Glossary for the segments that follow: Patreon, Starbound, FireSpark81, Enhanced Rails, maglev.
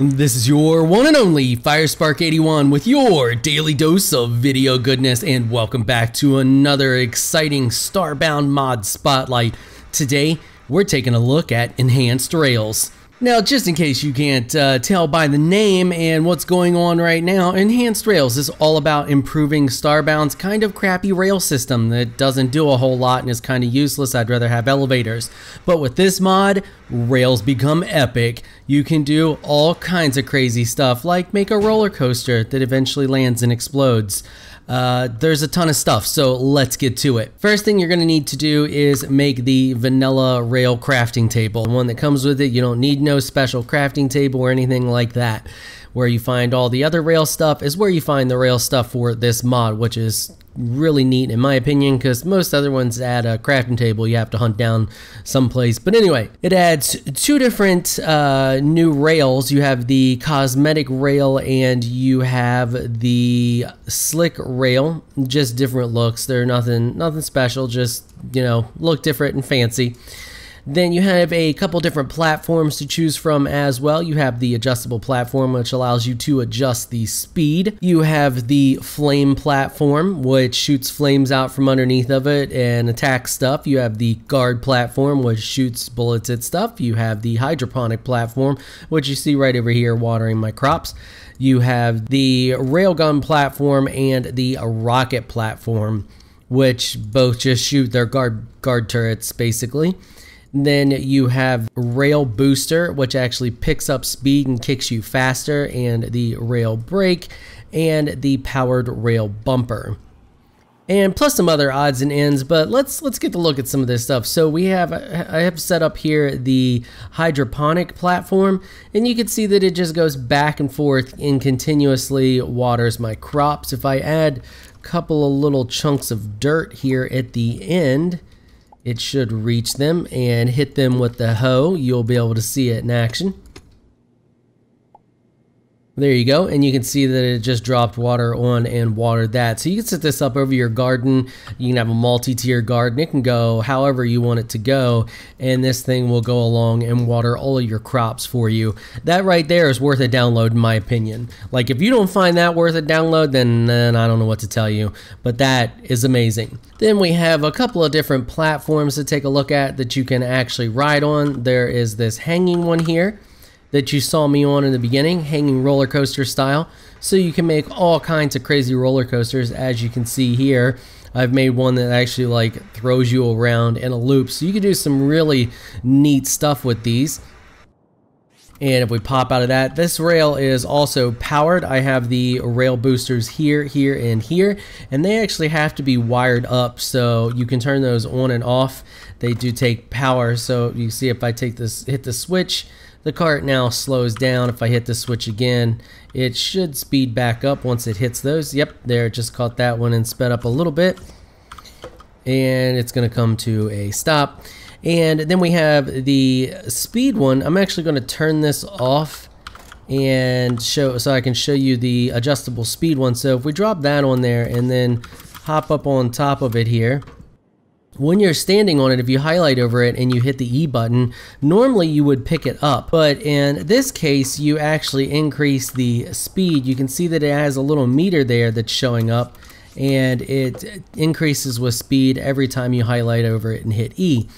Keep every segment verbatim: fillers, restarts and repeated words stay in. This is your one and only FireSpark eighty-one with your daily dose of video goodness, and welcome back to another exciting Starbound mod spotlight. Today we're taking a look at Enhanced Rails. Now, just in case you can't uh, tell by the name and what's going on right now, Enhanced Rails is all about improving Starbound's kind of crappy rail system that doesn't do a whole lot and is kind of useless. I'd rather have elevators. But with this mod, rails become epic. You can do all kinds of crazy stuff, like make a roller coaster that eventually lands and explodes. Uh, there's a ton of stuff, so let's get to it. First thing you're gonna need to do is make the vanilla rail crafting table, the one that comes with it. You don't need no special crafting table or anything like that. Where you find all the other rail stuff is where you find the rail stuff for this mod, which is really neat in my opinion, because most other ones add a crafting table you have to hunt down someplace. But anyway, it adds two different uh, new rails. You have the cosmetic rail and you have the slick rail. Just different looks. They're nothing nothing special, just, you know, look different and fancy. Then you have a couple different platforms to choose from as well. You have the adjustable platform, which allows you to adjust the speed. You have the flame platform, which shoots flames out from underneath of it and attacks stuff. You have the guard platform, which shoots bullets at stuff. You have the hydroponic platform, which you see right over here watering my crops. You have the railgun platform and the rocket platform, which both just shoot their guard, guard turrets basically. Then you have rail booster, which actually picks up speed and kicks you faster, and the rail brake and the powered rail bumper, and plus some other odds and ends. But let's let's get to look at some of this stuff. So we have I have set up here the hydroponic platform, and you can see that it just goes back and forth and continuously waters my crops. If I add a couple of little chunks of dirt here at the end, it should reach them, and hit them with the hoe. You'll be able to see it in action. There you go, and you can see that it just dropped water on and watered that. So you can set this up over your garden. You can have a multi-tier garden. It can go however you want it to go, and this thing will go along and water all of your crops for you. That right there is worth a download in my opinion. Like, if you don't find that worth a download, then, then I don't know what to tell you, but that is amazing. Then we have a couple of different platforms to take a look at that you can actually ride on. There is this hanging one here that you saw me on in the beginning, hanging roller coaster style. So you can make all kinds of crazy roller coasters. As you can see here, I've made one that actually like throws you around in a loop. So you can do some really neat stuff with these. And if we pop out of that, this rail is also powered. I have the rail boosters here, here, and here, and they actually have to be wired up, so you can turn those on and off. They do take power, so you see if I take this, hit the switch, the cart now slows down. If I hit the switch again, it should speed back up once it hits those. Yep, there, just caught that one and sped up a little bit, and it's gonna come to a stop. And then we have the speed one. I'm actually going to turn this off and show, so I can show you the adjustable speed one. So if we drop that on there and then hop up on top of it here, when you're standing on it, if you highlight over it and you hit the E button, normally you would pick it up, but in this case you actually increase the speed. You can see that it has a little meter there that's showing up, and it increases with speed every time you highlight over it and hit E.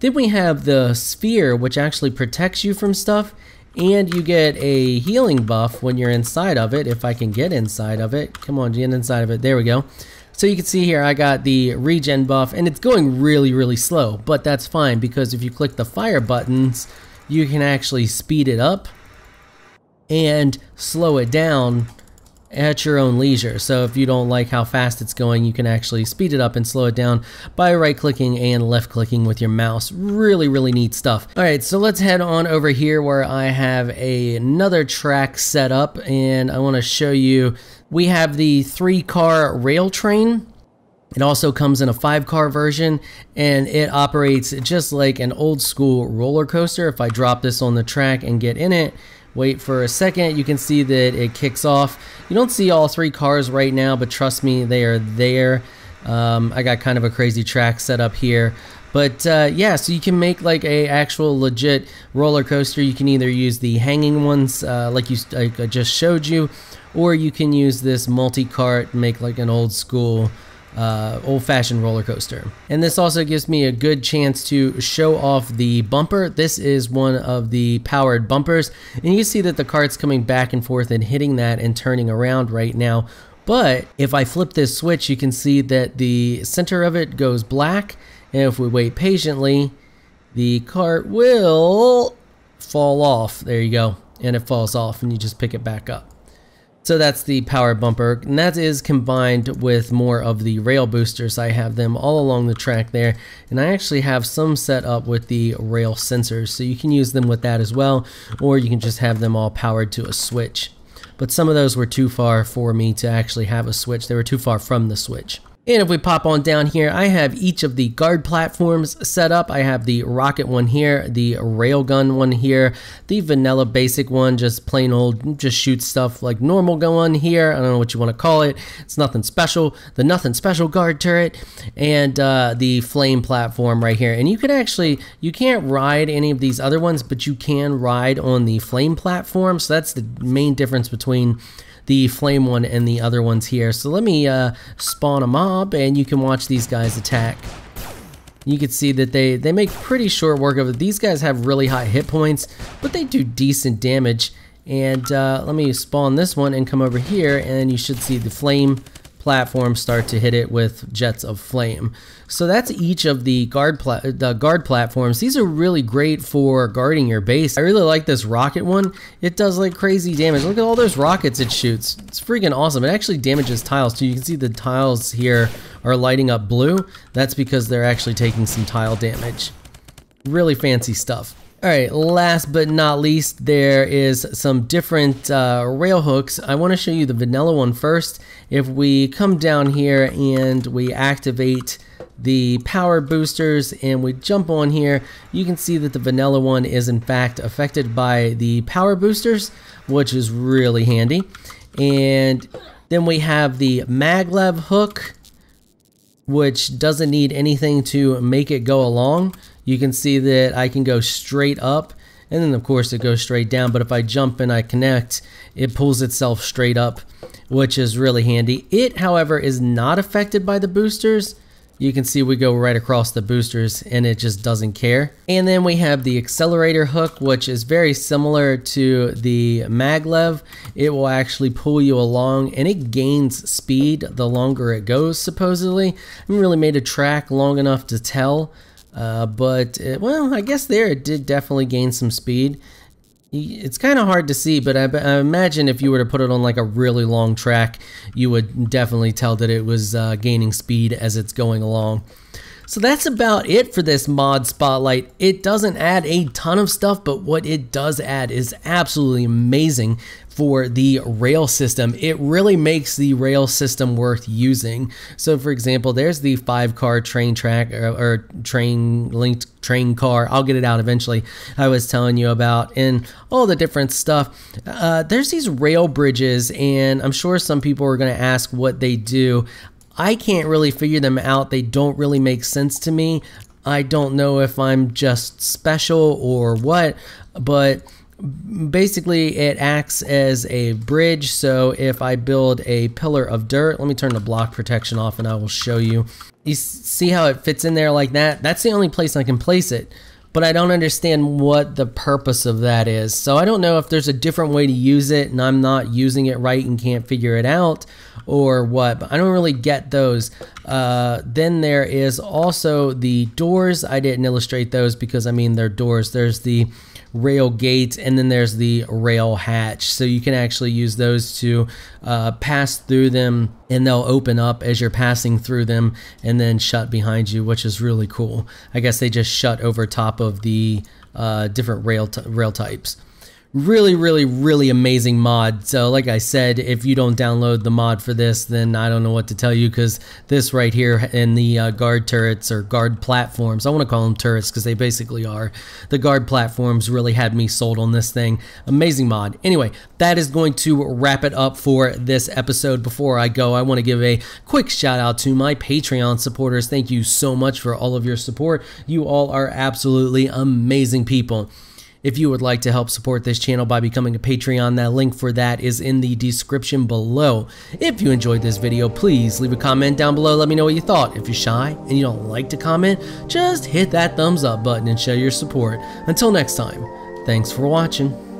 Then we have the sphere, which actually protects you from stuff, and you get a healing buff when you're inside of it. If I can get inside of it, come on, get inside of it, there we go. So you can see here I got the regen buff, and it's going really, really slow, but that's fine, because if you click the fire buttons, you can actually speed it up and slow it down at your own leisure. So if you don't like how fast it's going, you can actually speed it up and slow it down by right clicking and left clicking with your mouse. Really, really neat stuff. All right, so let's head on over here where I have a, another track set up, and I want to show you, we have the three car rail train. It also comes in a five car version, and it operates just like an old school roller coaster. If I drop this on the track and get in it, wait for a second, you can see that it kicks off. You don't see all three cars right now, but trust me, they are there. Um, I got kind of a crazy track set up here, But uh, yeah, so you can make like a actual legit roller coaster. You can either use the hanging ones uh, like you like I just showed you, or you can use this multi-cart, make like an old school Uh, old-fashioned roller coaster. And this also gives me a good chance to show off the bumper. This is one of the powered bumpers, and you see that the cart's coming back and forth and hitting that and turning around right now. But if I flip this switch, you can see that the center of it goes black, and if we wait patiently, the cart will fall off. There you go, and it falls off and you just pick it back up. So that's the power bumper, and that is combined with more of the rail boosters. I have them all along the track there, and I actually have some set up with the rail sensors, so you can use them with that as well, or you can just have them all powered to a switch. But some of those were too far for me to actually have a switch. They were too far from the switch. And if we pop on down here, I have each of the guard platforms set up. I have the rocket one here, the railgun one here, the vanilla basic one, just plain old, just shoot stuff like normal going here. I don't know what you want to call it. It's nothing special. The nothing special guard turret, and uh, the flame platform right here. And you can actually, you can't ride any of these other ones, but you can ride on the flame platform. So that's the main difference between the flame one and the other ones here. So let me uh, spawn a mob, and you can watch these guys attack. You can see that they, they make pretty short work of it. These guys have really high hit points, but they do decent damage. And uh, let me spawn this one and come over here, and you should see the flame platform start to hit it with jets of flame. So that's each of the guard pla the guard platforms. These are really great for guarding your base. I really like this rocket one. It does like crazy damage. Look at all those rockets it shoots. It's freaking awesome. It actually damages tiles too. You can see the tiles here are lighting up blue. That's because they're actually taking some tile damage. Really fancy stuff. Alright, last but not least, there is some different uh, rail hooks. I want to show you the vanilla one first. If we come down here and we activate the power boosters and we jump on here, you can see that the vanilla one is in fact affected by the power boosters, which is really handy. And then we have the maglev hook, which doesn't need anything to make it go along. You can see that I can go straight up, and then of course it goes straight down, but if I jump and I connect, it pulls itself straight up, which is really handy. It, however, is not affected by the boosters. You can see we go right across the boosters and it just doesn't care. And then we have the accelerator hook, which is very similar to the maglev. It will actually pull you along, and it gains speed the longer it goes, supposedly. I haven't really made a track long enough to tell. Uh, but, it, well, I guess there it did definitely gain some speed. It's kind of hard to see, but I, I imagine if you were to put it on like a really long track, you would definitely tell that it was uh, gaining speed as it's going along. So that's about it for this mod spotlight. It doesn't add a ton of stuff, but what it does add is absolutely amazing for the rail system. It really makes the rail system worth using. So for example, there's the five car train track or, or train linked train car. I'll get it out eventually. I was telling you about, and all the different stuff. Uh, there's these rail bridges, and I'm sure some people are going to ask what they do. I can't really figure them out. They don't really make sense to me. I don't know if I'm just special or what, but basically it acts as a bridge. So if I build a pillar of dirt, let me turn the block protection off and I will show you. You see how it fits in there like that? That's the only place I can place it, but I don't understand what the purpose of that is. So I don't know if there's a different way to use it and I'm not using it right and can't figure it out, or what, but I don't really get those. Uh, then there is also the doors. I didn't illustrate those because I mean they're doors. There's the rail gate, and then there's the rail hatch. So you can actually use those to uh, pass through them, and they'll open up as you're passing through them and then shut behind you, which is really cool. I guess they just shut over top of the uh, different rail, rail types. really, really, really amazing mod. So like I said, if you don't download the mod for this, then I don't know what to tell you, because this right here in the uh, guard turrets or guard platforms, I want to call them turrets because they basically are, the guard platforms really had me sold on this thing. Amazing mod. Anyway, that is going to wrap it up for this episode. Before I go, I want to give a quick shout out to my Patreon supporters. Thank you so much for all of your support. You all are absolutely amazing people. If you would like to help support this channel by becoming a Patreon, that link for that is in the description below. If you enjoyed this video, please leave a comment down below. Let me know what you thought. If you're shy and you don't like to comment, just hit that thumbs up button and show your support. Until next time, thanks for watching.